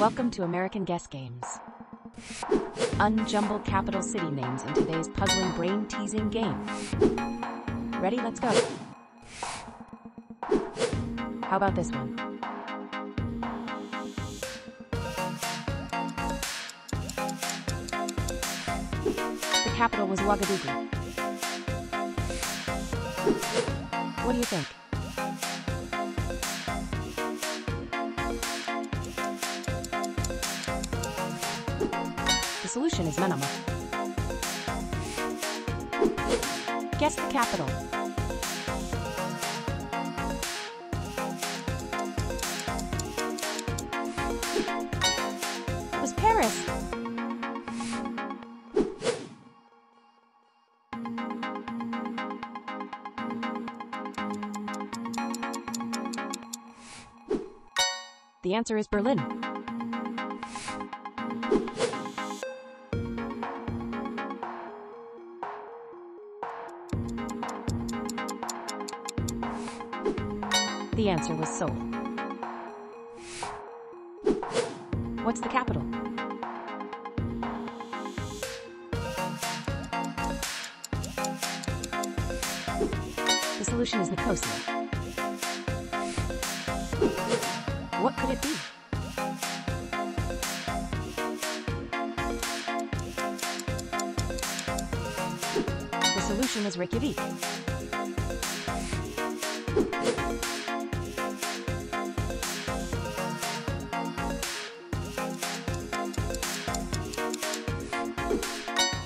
Welcome to American Guess Games. Unjumble capital city names in today's puzzling brain-teasing game. Ready? Let's go. How about this one? The capital was Wagadougou. What do you think? The solution is Manama. Guess the capital. It was Paris. The answer is Berlin. The answer was Seoul. What's the capital? The solution is Nicosia. What could it be? The solution is Reykjavik.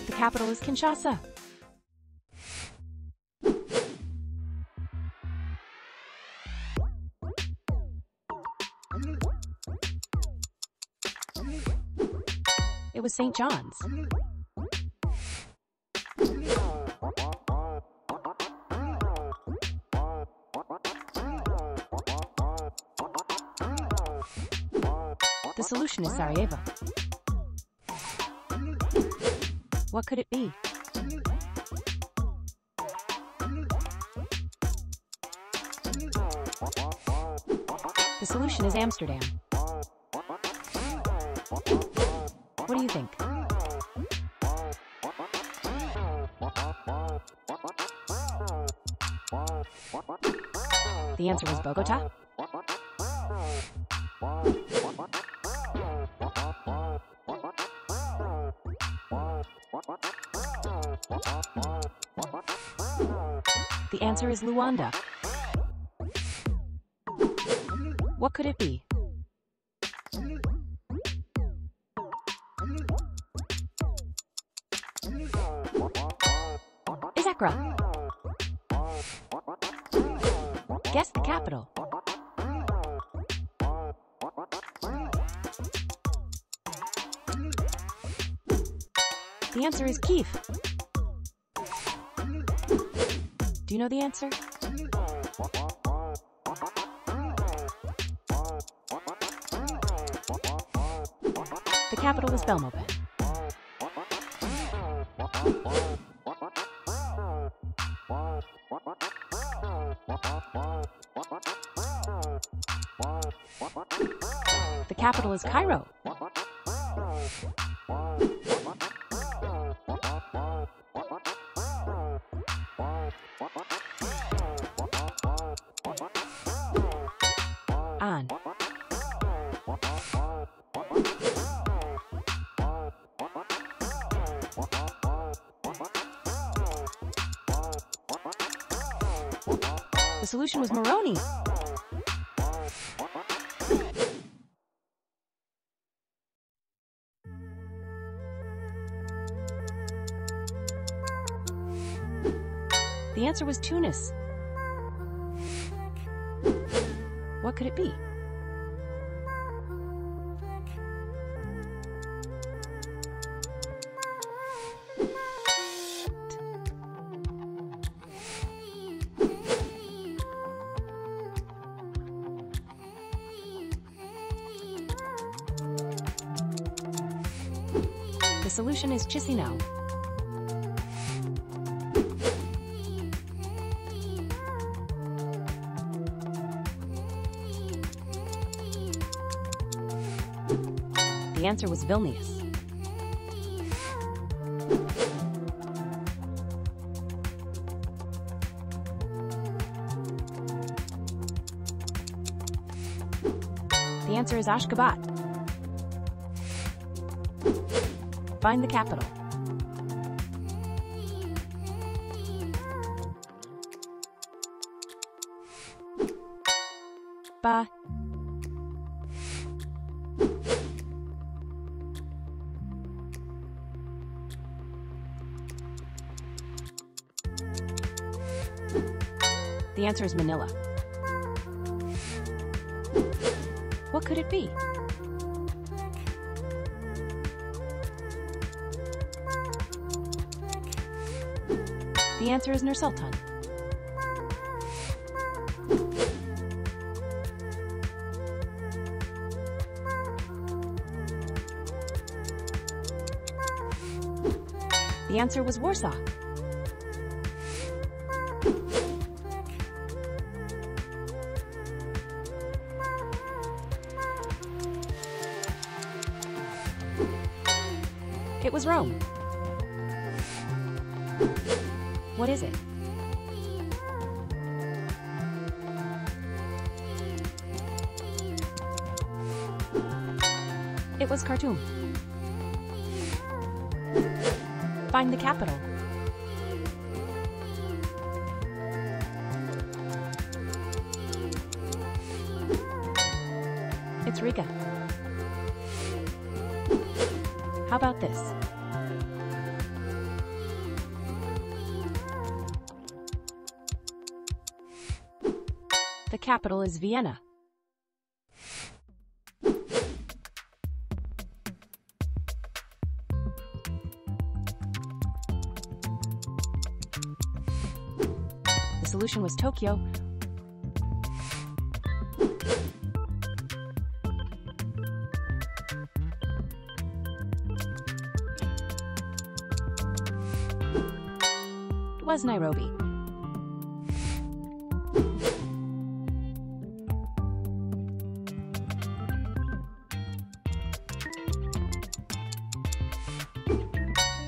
The capital is Kinshasa. It was St. John's. The solution is Sarajevo. What could it be? The solution is Amsterdam. What do you think? The answer was Bogota. The answer is Luanda. What could it be? Isakra. Guess the capital. The answer is Kiev. Do you know the answer? The capital was Belmopan. The capital is Cairo. The solution was Moroni. The answer was Tunis. What could it be? The solution is Chisinau. The answer was Vilnius. The answer is Ashgabat. Find the capital. Ba. The answer is Manila. What could it be? The answer is Nur-Sultan. The answer was Warsaw. It was Rome. What is it? It was Khartoum. Find the capital. It's Riga. How about this? The capital is Vienna. The solution was Tokyo. It was Nairobi.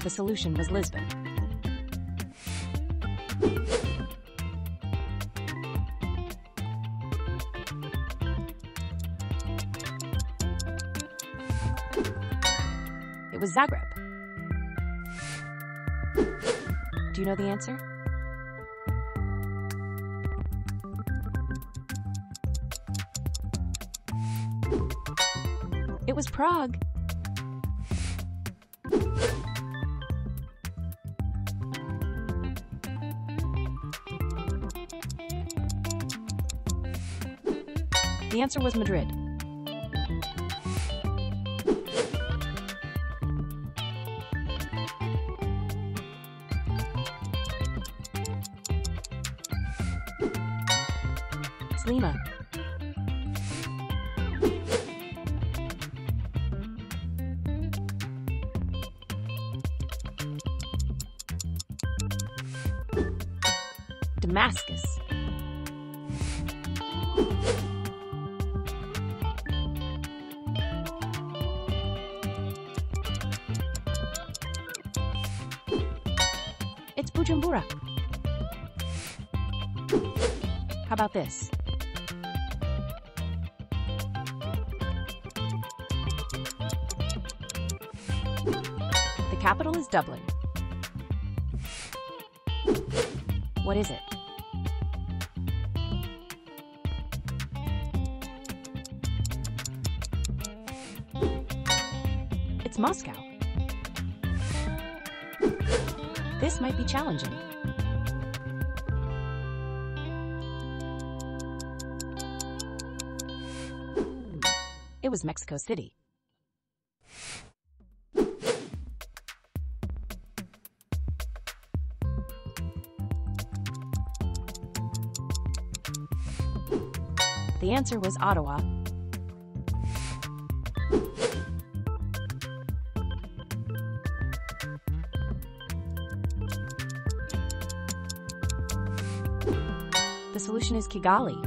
The solution was Lisbon. It was Zagreb. Do you know the answer? It was Prague. The answer was Madrid. Lima. Damascus. It's Bujumbura. How about this? The capital is Dublin. What is it? It's Moscow. This might be challenging. It was Mexico City. The answer was Ottawa. The solution is Kigali.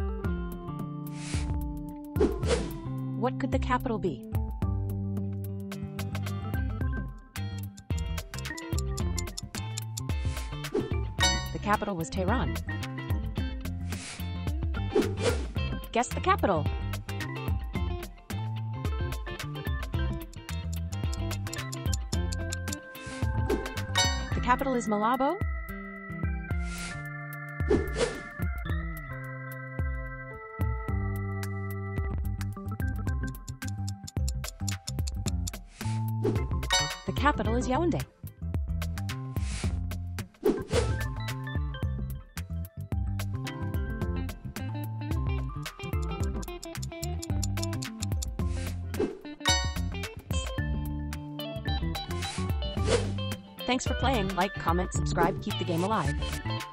What could the capital be? capital was Tehran. Guess the capital. The capital is Malabo. The capital is Yaoundé. Thanks for playing. Like, comment, subscribe, keep the game alive.